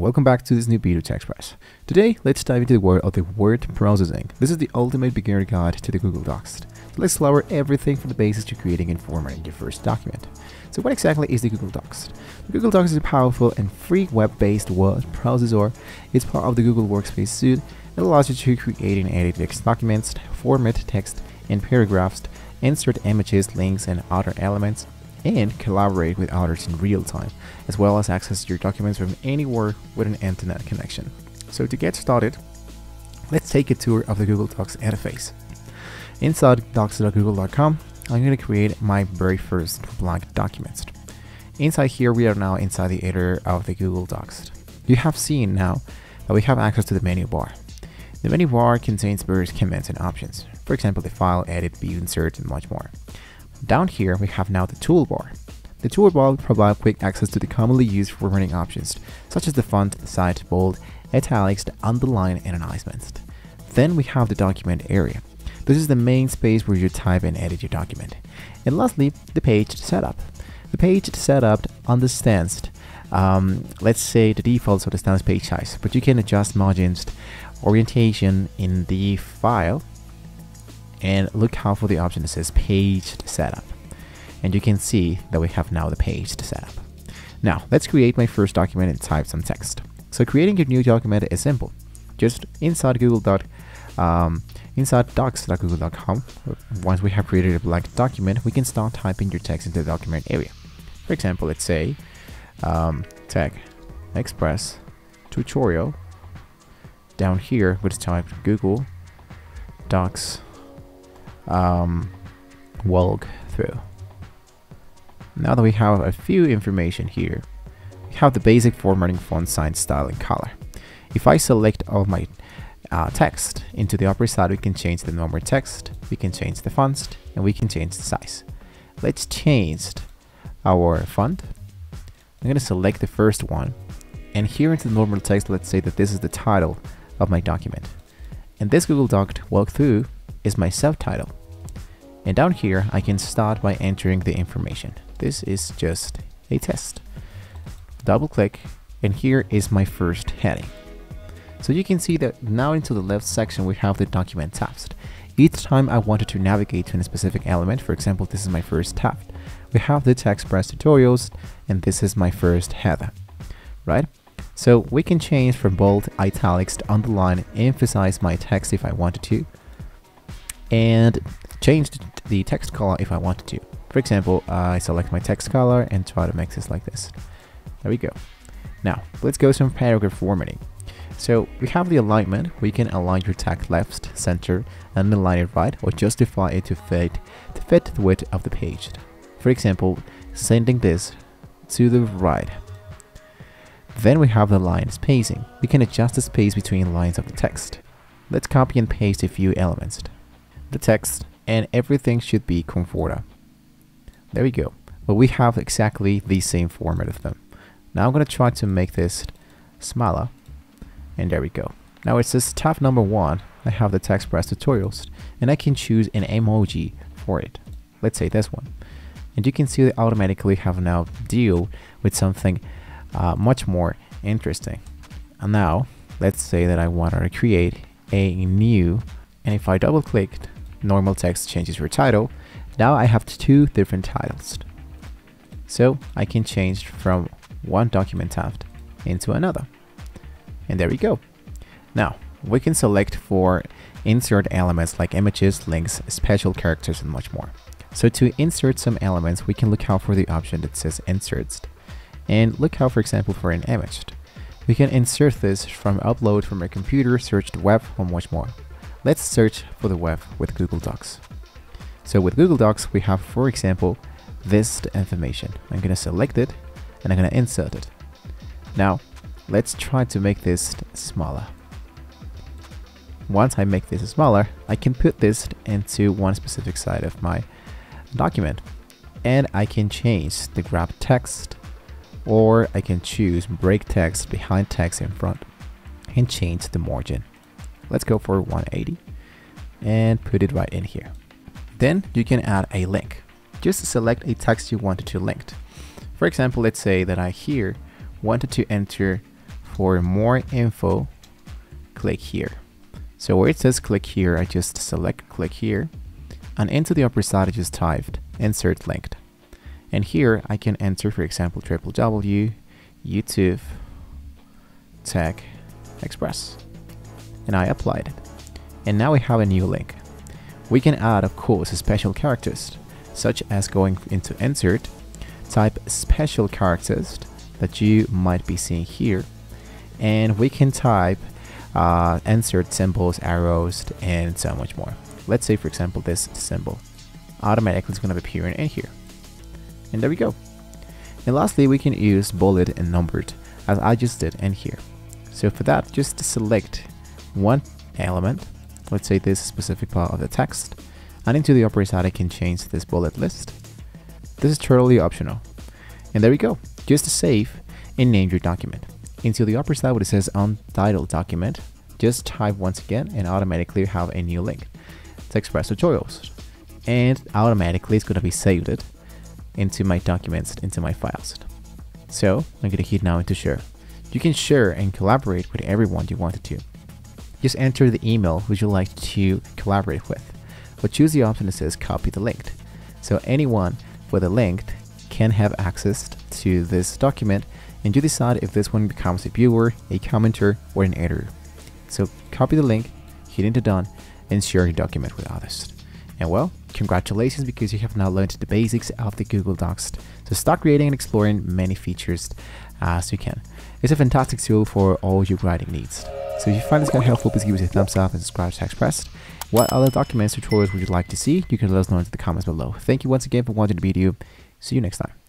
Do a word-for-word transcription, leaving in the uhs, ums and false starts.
Welcome back to this new video Tech Express. Today, let's dive into the world of the word processing. This is the ultimate beginner guide to the Google Docs. So let's cover everything from the basics to creating and formatting your first document. So what exactly is the Google Docs? The Google Docs is a powerful and free web-based word processor. It's part of the Google Workspace suite. It allows you to create and edit text documents, format text and paragraphs, insert images, links, and other elements, and collaborate with others in real time, as well as access your documents from anywhere with an internet connection. So to get started, let's take a tour of the Google Docs interface. Inside docs dot google dot com, I'm going to create my very first blank document. Inside here, we are now inside the editor of the Google Docs. You have seen now that we have access to the menu bar. The menu bar contains various commands and options. For example, the file, edit, view, insert, and much more. Down here, we have now the toolbar. The toolbar will provide quick access to the commonly used formatting options, such as the font, the size, bold, italics, the underline, and announcements. Then we have the document area. This is the main space where you type and edit your document. And lastly, the page setup. The page setup understands, um, let's say, the defaults of the standard page size, but you can adjust margins, orientation in the file, and look out for the option that says page setup. And you can see that we have now the page setup. Now let's create my first document and type some text. So creating your new document is simple. Just inside Google dot, um, inside docs dot google dot com, once we have created a blank document, we can start typing your text into the document area. For example, let's say um, Tech Express tutorial. Down here, let's type Google Docs um walk through. Now that we have a few information here, we have the basic formatting, font size, style, and color. If I select all my uh, text into the upper side, we can change the number of text, we can change the fonts, and we can change the size. Let's change our font. I'm going to select the first one, and here into the normal text, let's say that this is the title of my document, and this Google Doc walkthrough is my subtitle. And down here, I can start by entering the information. This is just a test. Double click, and here is my first heading. So you can see that now into the left section, we have the document tabs. Each time I wanted to navigate to a specific element, for example, this is my first tab. We have the Tech Express tutorials, and this is my first header, right? So we can change from bold, italics, to underline, emphasize my text if I wanted to, and change the text color if I wanted to. For example, uh, I select my text color and try to make this like this. There we go. Now, let's go some paragraph formatting. So we have the alignment. We can align your text left, center, and align it right, or justify it to fit, to fit the width of the page. For example, sending this to the right. Then we have the line spacing. We can adjust the space between lines of the text. Let's copy and paste a few elements. The text and everything should be Conforta. There we go. But we have exactly the same format of them. Now I'm going to try to make this smaller, and there we go. Now it says tab number one. I have the Tech Express tutorials, and I can choose an emoji for it. Let's say this one, and you can see that automatically have now deal with something uh, much more interesting. And now let's say that I want to create a new, and if I double clicked, normal text changes your title. Now I have two different titles. So I can change from one document tab into another. And there we go. Now we can select for insert elements like images, links, special characters, and much more. So to insert some elements, we can look out for the option that says inserts. And look out, for example, for an image. We can insert this from upload from a computer, search the web, or much more. Let's search for the web with Google Docs. So with Google Docs, we have, for example, this information. I'm going to select it, and I'm going to insert it. Now, let's try to make this smaller. Once I make this smaller, I can put this into one specific side of my document, and I can change the grab text, or I can choose break text, behind text, in front, and change the margin. Let's go for one eighty and put it right in here. Then you can add a link. Just select a text you wanted to link. For example, let's say that I here wanted to enter for more info, click here. So where it says click here, I just select click here, and into the upper side I just typed insert linked. And here I can enter, for example, www dot youtube dot tech express, and I applied it. And now we have a new link. We can add, of course, special characters, such as going into insert, type special characters that you might be seeing here, and we can type uh, insert symbols, arrows, and so much more. Let's say, for example, this symbol automatically is going to appear in here. And there we go. And lastly, we can use bullet and numbered as I just did in here. So for that, just select one element, let's say this specific part of the text, and into the upper side I can change this bullet list. This is totally optional. And there we go. Just save and name your document. Into the upper side where it says untitled document, just type once again and automatically have a new link, to Express Tutorials. And automatically it's going to be saved it into my documents, into my files. So I'm going to hit now into share. You can share and collaborate with everyone you wanted to. Just enter the email which you'd like to collaborate with, but choose the option that says copy the link. So anyone with a link can have access to this document, and you decide if this one becomes a viewer, a commenter, or an editor. So copy the link, hit into done, and share your document with others. And well, congratulations, because you have now learned the basics of the Google Docs. So start creating and exploring many features as you can. It's a fantastic tool for all your writing needs. So if you find this guide helpful, please give us a thumbs up and subscribe to TechExpress. What other documents, tutorials would you like to see? You can let us know in the comments below. Thank you once again for watching the video. See you next time.